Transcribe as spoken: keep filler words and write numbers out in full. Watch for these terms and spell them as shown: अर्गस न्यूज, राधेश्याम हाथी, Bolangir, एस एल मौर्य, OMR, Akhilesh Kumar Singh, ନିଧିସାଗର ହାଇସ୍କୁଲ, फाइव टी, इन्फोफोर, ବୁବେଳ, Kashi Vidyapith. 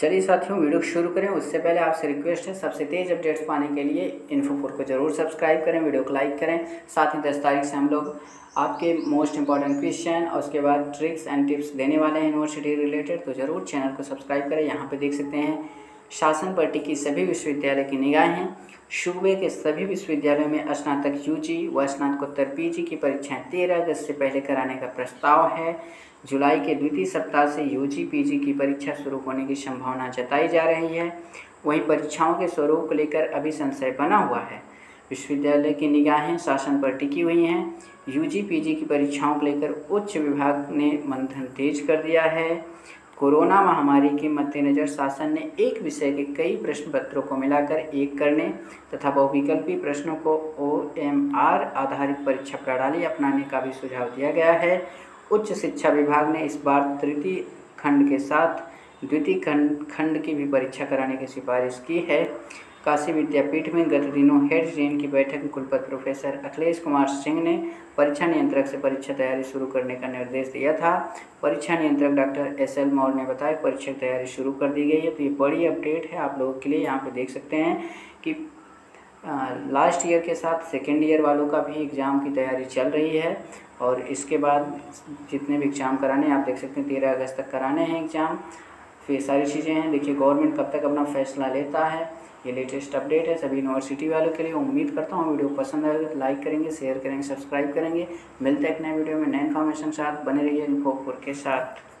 चलिए साथियों वीडियो शुरू करें उससे पहले आपसे रिक्वेस्ट है सबसे तेज़ अपडेट्स पाने के लिए इन्फोफोर को जरूर सब्सक्राइब करें, वीडियो को लाइक करें। साथ ही दस तारीख से हम लोग आपके मोस्ट इंपॉर्टेंट क्वेश्चन और उसके बाद ट्रिक्स एंड टिप्स देने वाले हैं यूनिवर्सिटी रिलेटेड, तो ज़रूर चैनल को सब्सक्राइब करें। यहाँ पर देख सकते हैं शासन पर टिकी सभी विश्वविद्यालय की निगाहें हैं। सूबे के सभी विश्वविद्यालयों में स्नातक यूजी व स्नातकोत्तर पीजी की परीक्षाएं तेरह अगस्त से पहले कराने का प्रस्ताव है। जुलाई के द्वितीय सप्ताह से यूजी पीजी की परीक्षा शुरू होने की संभावना जताई जा रही है। वहीं परीक्षाओं के स्वरूप को लेकर अभी संशय बना हुआ है। विश्वविद्यालय की निगाहें शासन पर टिकी हुई हैं। यूजी पीजी की परीक्षाओं को लेकर उच्च विभाग ने मंथन तेज कर दिया है। कोरोना महामारी के मद्देनज़र शासन ने एक विषय के कई प्रश्न पत्रों को मिलाकर एक करने तथा बहुविकल्पी प्रश्नों को ओ एम आर आधारित परीक्षा प्रणाली अपनाने का भी सुझाव दिया गया है। उच्च शिक्षा विभाग ने इस बार तृतीय खंड के साथ द्वितीय खंड खंड की भी परीक्षा कराने की सिफारिश की है। काशी विद्यापीठ में गत दिनों हेड ट्रेन की बैठक में कुलपति प्रोफेसर अखिलेश कुमार सिंह ने परीक्षा नियंत्रक से परीक्षा तैयारी शुरू करने का निर्देश दिया था। परीक्षा नियंत्रक डॉक्टर एस एल मौर्य ने बताया परीक्षा तैयारी शुरू कर दी गई है। तो ये बड़ी अपडेट है आप लोगों के लिए। यहाँ पे देख सकते हैं कि लास्ट ईयर के साथ सेकेंड ईयर वालों का भी एग्ज़ाम की तैयारी चल रही है और इसके बाद जितने भी एग्ज़ाम कराने आप देख सकते हैं तेरह अगस्त तक कराने हैं एग्ज़ाम। फिर सारी चीज़ें हैं, देखिए गवर्नमेंट कब तक अपना फैसला लेता है। ये लेटेस्ट अपडेट है सभी यूनिवर्सिटी वालों के लिए। उम्मीद करता हूँ वीडियो पसंद आएगा तो लाइक करेंगे, शेयर करेंगे, सब्सक्राइब करेंगे। मिलते हैं एक नए वीडियो में नए इन्फॉर्मेशन साथ, बने रहिए इन्फोपुर के साथ।